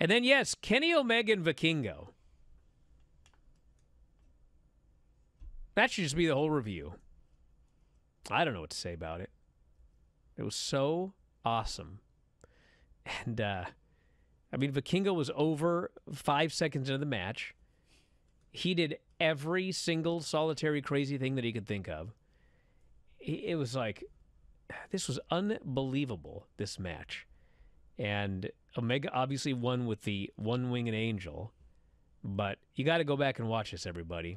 And then, yes, Kenny Omega and Vikingo. That should just be the whole review. I don't know what to say about it. It was so awesome. And, I mean, Vikingo was over 5 seconds into the match. He did every single solitary crazy thing that he could think of. It was like, this was unbelievable, this match. And Omega obviously won with the one-winged angel. But you got to go back and watch this, everybody.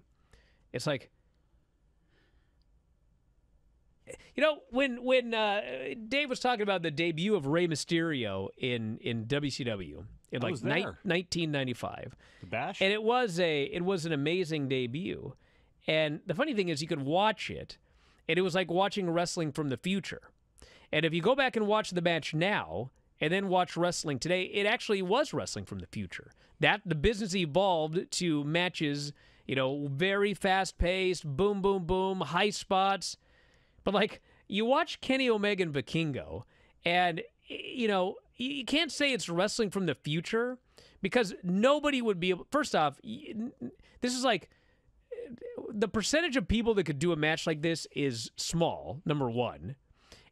It's like, you know, when Dave was talking about the debut of Rey Mysterio in WCW in like 1995, the Bash, and it was an amazing debut. And the funny thing is, you could watch it, and it was like watching wrestling from the future. And if you go back and watch the match now, and then watch wrestling today, it actually was wrestling from the future. That the business evolved to matches, you know, very fast paced, boom, boom, boom, high spots. But, like, you watch Kenny Omega and Vikingo, and, you know, you can't say it's wrestling from the future because nobody would be able... First off, this is like... The percentage of people that could do a match like this is small, number one.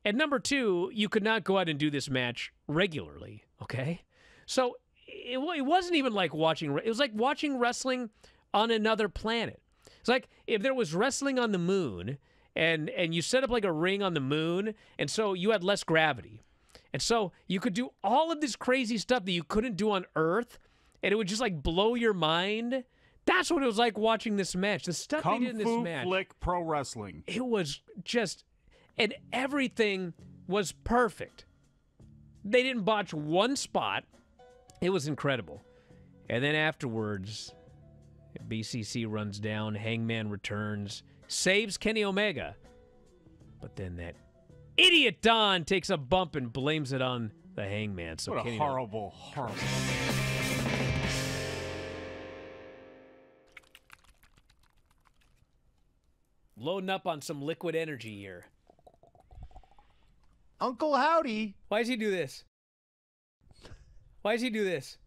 And number two, you could not go out and do this match regularly, okay? So it wasn't even like watching... It was like watching wrestling on another planet. It's like if there was wrestling on the moon... And you set up like a ring on the moon, and so you had less gravity. And so you could do all of this crazy stuff that you couldn't do on Earth, and it would just like blow your mind. That's what it was like watching this match. The stuff they did in this match. Kung Fu Flick Pro Wrestling. It was just, and everything was perfect. They didn't botch one spot. It was incredible. And then afterwards, BCC runs down, Hangman returns, saves Kenny Omega, but then that idiot Don takes a bump and blames it on the Hangman. So what a horrible, horrible. Loading up on some liquid energy here. Uncle Howdy. Why does he do this? Why does he do this?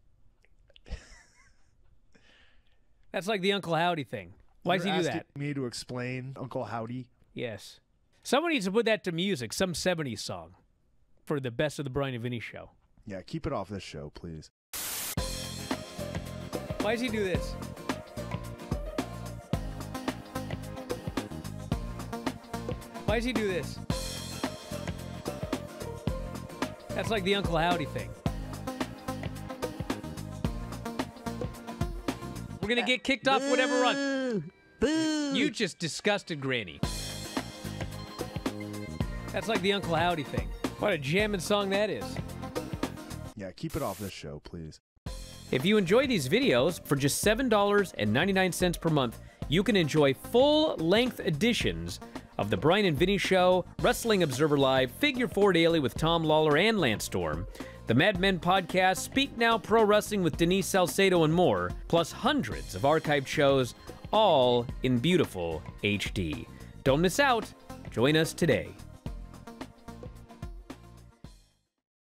That's like the Uncle Howdy thing. Why does he do that? Me to explain Uncle Howdy. Yes. Someone needs to put that to music, some 70s song for the best of the Brian and Vinny show. Yeah, keep it off this show, please. Why does he do this? Why does he do this? That's like the Uncle Howdy thing. We're going to get kicked off whatever run. Boo. You just disgusted Granny. That's like the Uncle Howdy thing. What a jamming song that is. Yeah, keep it off this show, please. If you enjoy these videos, for just $7.99 per month, you can enjoy full-length editions of The Brian and Vinny Show, Wrestling Observer Live, Figure Four Daily with Tom Lawler and Lance Storm, The Mad Men podcast, Speak Now Pro Wrestling with Denise Salcedo and more, plus hundreds of archived shows, all in beautiful HD. Don't miss out. Join us today.